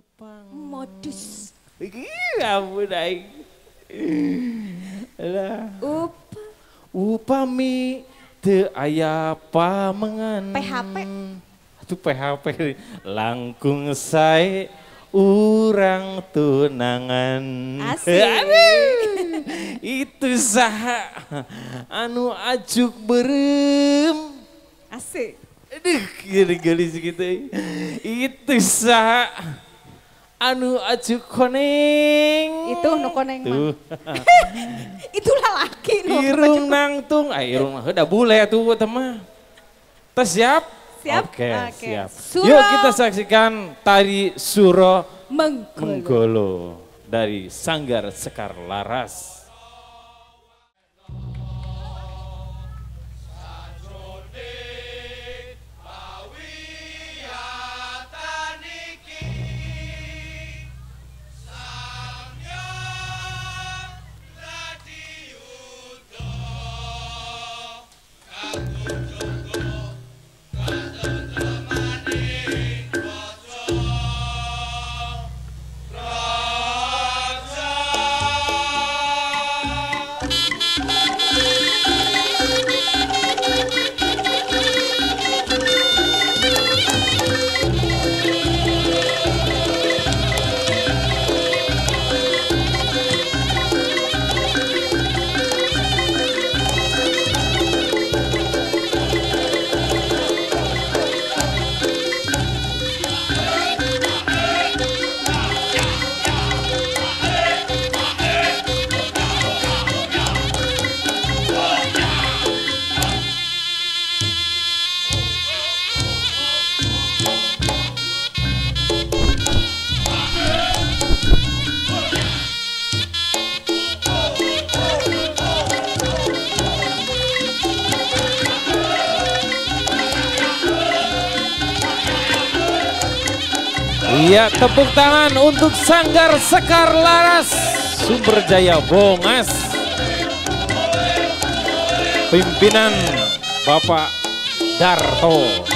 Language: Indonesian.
Tepang. Modus. Iki kamu naik. Upa. Upami te ayah pamengan. PHP. Itu PHP. Langkung saya urang tunangan. Asik. Itu saha anu ajuk berem. Asik. Aduh, geli-geli segitu. Itu sah anu aju koneng. Itu nu koneng mah. Itulah laki nu. Irung nangtung, irung udah bule tuh teman. Tersiap? Siap. Oke, okay. Siap. Suro. Yuk kita saksikan Tari Suro Menggolo dari Sanggar Sekar Laras. Ya, tepuk tangan untuk Sanggar Sekar Laras Sumber Jaya Bongas. Pimpinan Bapak Darto.